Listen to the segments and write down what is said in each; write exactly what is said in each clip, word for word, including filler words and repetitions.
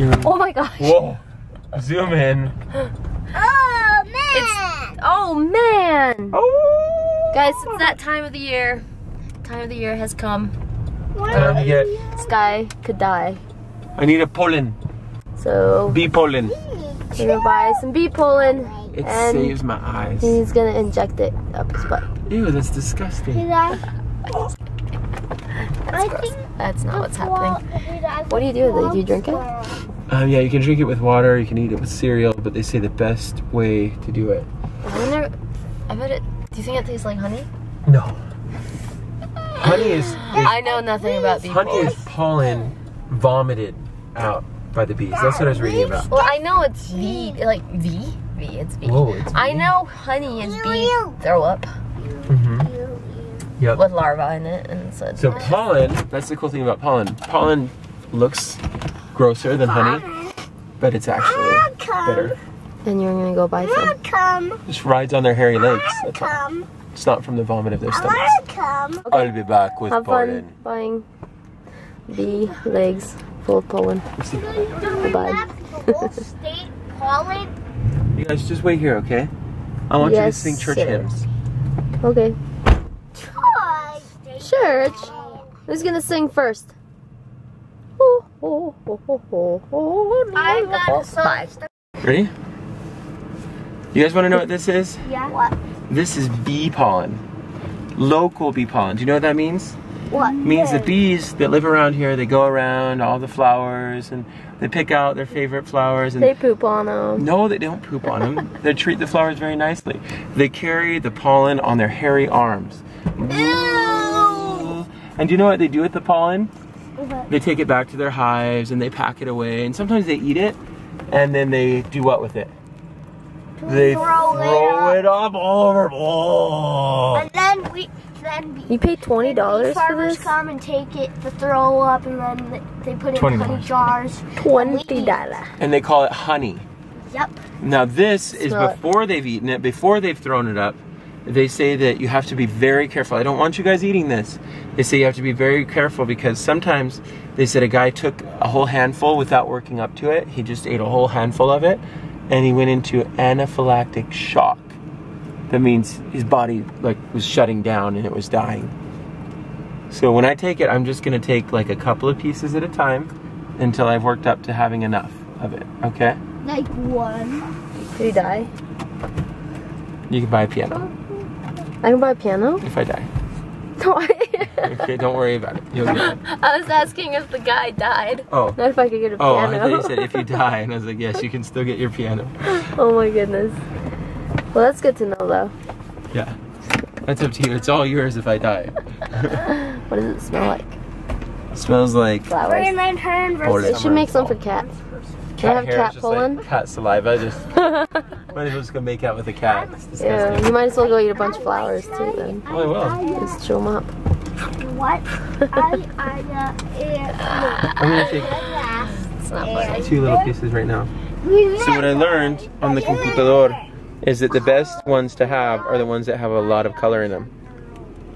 through. Oh my gosh. Whoa. Zoom in. Oh man. It's, oh man. Oh. Guys, it's that time of the year. Time of the year has come. Time to get. Sky could die. I need a pollen. So. Bee pollen. We're gonna buy some bee pollen. It saves my eyes. He's gonna inject it up his butt. Ew, that's disgusting. Did I? That's I gross. Think that's not what's happening. What do you do with it? Do you drink it? Um, yeah, you can drink it with water. You can eat it with cereal. But they say the best way to do it. I wonder. I bet it. Do you think it tastes like honey? No. Honey is. is I know nothing about bee pollen. Honey is pollen vomited out by the bees. That's what I was reading about. Well, I know it's bee. Like bee. It's bee. Whoa, it's bee. I know honey is bee throw up. Mm-hmm. Yep. With larvae in it, and so. So pollen. That's the cool thing about pollen. Pollen looks grosser than honey, but it's actually better. And you're gonna go buy some. Just rides on their hairy legs. That's all. It's not from the vomit of their stomachs. Okay. I'll be back with Have pollen. Fun buying bee legs full of pollen. Bye. State pollen. You guys just wait here, okay? I want yes, you to sing church sir. hymns. Okay. Church? Who's gonna sing first? Oh, oh, oh, oh, oh, oh, I've got a song. Ready? You guys wanna know what this is? Yeah. What? This is bee pollen. Local bee pollen. Do you know what that means? What? It means the bees that live around here, they go around all the flowers and they pick out their favorite flowers. And they poop on them. No, they don't poop on them. They treat the flowers very nicely. They carry the pollen on their hairy arms. Ew. And do you know what they do with the pollen? What? They take it back to their hives and they pack it away. And sometimes they eat it and then they do what with it? They throw, throw it up all over. Oh. And then we... Then you pay twenty dollars for this? Farmers come and take it to throw up, and then they put it in honey jars. Twenty dollars. And they call it honey. Yep. Now this is before they've eaten it, before they've thrown it up. They say that you have to be very careful. I don't want you guys eating this. They say you have to be very careful because sometimes they said a guy took a whole handful without working up to it. He just ate a whole handful of it, and he went into anaphylactic shock. That means his body like was shutting down and it was dying. So when I take it, I'm just gonna take like a couple of pieces at a time until I've worked up to having enough of it, okay? Like one. Did he die? You can buy a piano. I can buy a piano? If I die. Okay, don't worry about it. You'll get it. I was asking if the guy died. Oh. Not if I could get a oh, piano. Oh, I thought you said if you die, and I was like, yes, you can still get your piano. Oh my goodness. Well, that's good to know, though. Yeah. That's up to you. It's all yours if I die. What does it smell like? It smells like... Flowers. It should make some for cats. Do you have cat pollen? Like cat saliva. Just might as well just go make out with a cat. Yeah, you might as well go eat a bunch of flowers, too, then. Oh, I will. Just chew them up. What? I'm going to take it's not two little pieces right now. So what I learned on the computador is that the best ones to have are the ones that have a lot of color in them.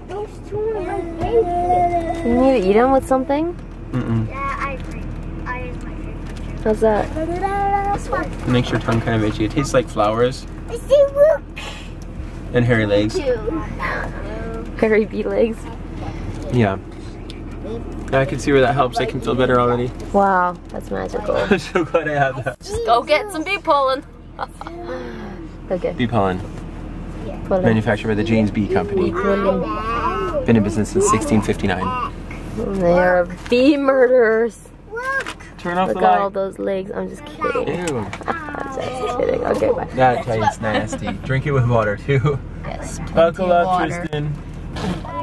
You need to eat them with something? Mm-mm. Yeah, I agree. I use my favorite. How's that? This one. It makes your tongue kind of itchy. It tastes like flowers. And hairy legs. Hairy bee legs. Yeah. I can see where that helps. I can feel better already. Wow, that's magical. I'm so glad I had that. Just go get some bee pollen. Okay. Bee pollen. Yeah. Manufactured by the James Bee Company. Pollen. Been in business since sixteen fifty-nine. They are bee murderers. Look. Turn off Look the light. Look at all those legs. I'm just kidding. Ew. I'm just kidding. Okay, bye. That tastes nasty. Drink it with water too. Yes. Buckle up, water. Tristan.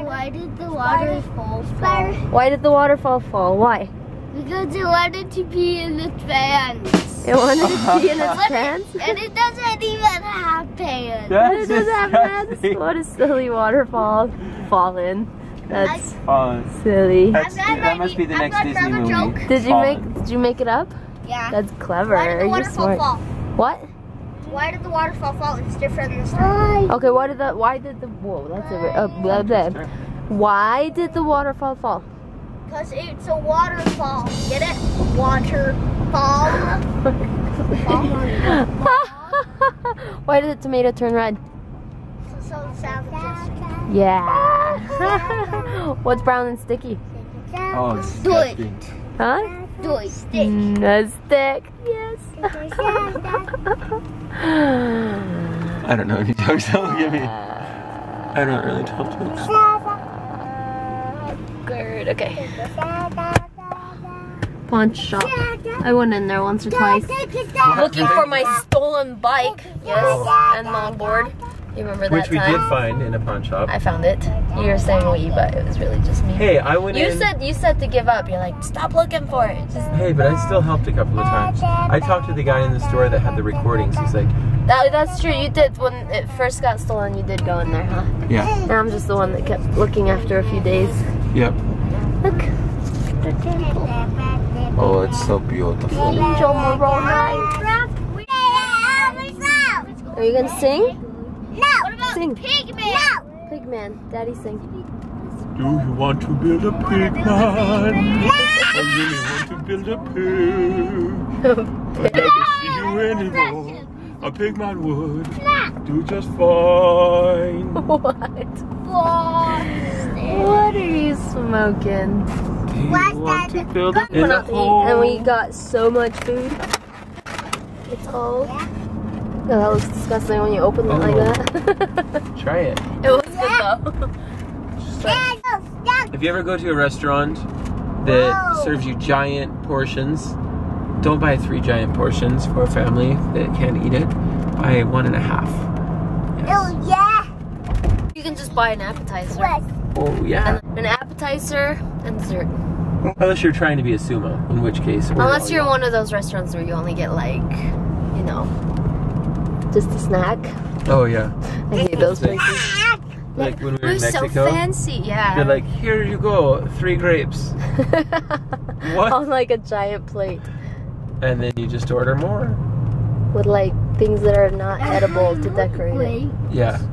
Why did the waterfall fall? Why did the waterfall fall? Why? Because it wanted to pee in its pants. It wanted to pee in its pants? And it doesn't even have pants. That's it doesn't have pants? What a silly waterfall. Fallen. That's I, silly. That's, that must be the next Disney movie. Joke. Did you Fallen. make did you make it up? Yeah. That's clever. Why did the waterfall You're smart. fall? What? Why did the waterfall fall? It's different this time. Okay, why did the why did the whoa that's a uh, blah, blah, blah. Why did the waterfall fall? Because it's a waterfall. Get it? Water. Why did the tomato turn red? So savages. Yeah. What's brown and sticky? Oh, it's sticky. Huh? Do it. Stick. A stick. Yes. I don't know any jokes. Don't give me. I don't really tell jokes. Good. Okay. Pawn shop. I went in there once or twice. Looking for my stolen bike. Yes. And longboard. You remember that Which we time? did find in a pawn shop. I found it. You were saying we, but it was really just me. Hey, I went You in... said you said to give up. You're like, stop looking for it. Just... Hey, but I still helped a couple of times. I talked to the guy in the store that had the recordings. He's like... That, that's true. You did. When it first got stolen, you did go in there, huh? Yeah. And I'm just the one that kept looking after a few days. Yep. Look. The temple. Oh, it's so beautiful. Angel Moroni. Are you going to sing? No! What about sing. Pigman? No! Pigman. Daddy sing. Do you want to build a pigman? No! I really want to build a pig. I never see you anymore. A pigman would no. do just fine. What? What are you smoking? Do you What's want to build a pigman? And we got so much food. It's all... Oh, that looks disgusting when you open it oh. like that. Try it. It was good though. Just try it. If you ever go to a restaurant that Whoa. serves you giant portions, don't buy three giant portions for a family that can't eat it. Buy one and a half. Yes. Oh yeah! You can just buy an appetizer. Yes. Oh yeah. And an appetizer and dessert. Unless you're trying to be a sumo, in which case. Unless you're in one of those restaurants where you only get like, you know, just a snack. Oh yeah. I hate those places. Like when we were in Mexico. So fancy, yeah. They're like, here you go, three grapes. What? On like a giant plate. And then you just order more. With like things that are not edible to decorate it. Yeah.